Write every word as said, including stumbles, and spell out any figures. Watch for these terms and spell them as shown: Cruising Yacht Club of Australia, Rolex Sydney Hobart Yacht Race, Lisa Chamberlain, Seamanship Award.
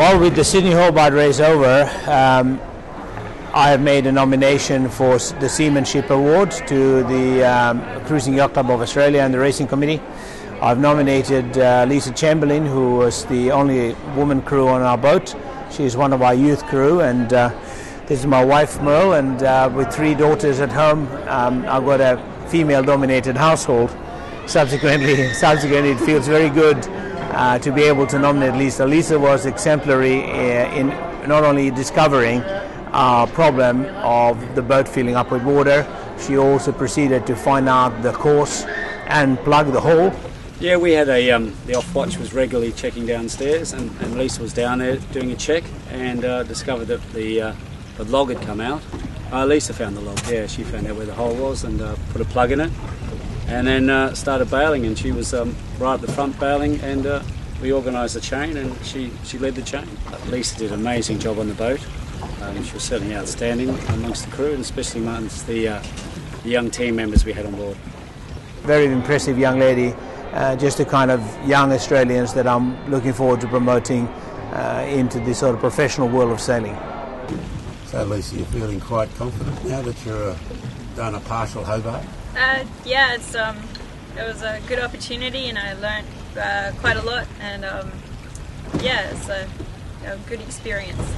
Well, with the Sydney Hobart race over, um, I have made a nomination for the Seamanship Award to the um, Cruising Yacht Club of Australia and the Racing Committee. I've nominated uh, Lisa Chamberlain, who was the only woman crew on our boat. She's one of our youth crew, and uh, this is my wife, Merle, and uh, with three daughters at home, um, I've got a female-dominated household. Subsequently, subsequently, it feels very good uh, to be able to nominate Lisa. Lisa was exemplary in not only discovering our problem of the boat filling up with water, she also proceeded to find out the course and plug the hole. Yeah, we had a, um, the off watch was regularly checking downstairs, and, and Lisa was down there doing a check and uh, discovered that the, uh, the log had come out. Uh, Lisa found the log, yeah, she found out where the hole was and uh, put a plug in it, and then uh, started bailing, and she was um, right at the front bailing, and uh, we organised the chain, and she, she led the chain. Lisa did an amazing job on the boat. Um, she was certainly outstanding amongst the crew, and especially amongst the, uh, the young team members we had on board. Very impressive young lady. Uh, just the kind of young Australians that I'm looking forward to promoting uh, into the sort of professional world of sailing. So Lisa, you're feeling quite confident now that you're uh, done a partial Hobart? Uh, yeah, it's, um, it was a good opportunity, and I learnt uh, quite a lot, and um, yeah, it's a, a good experience.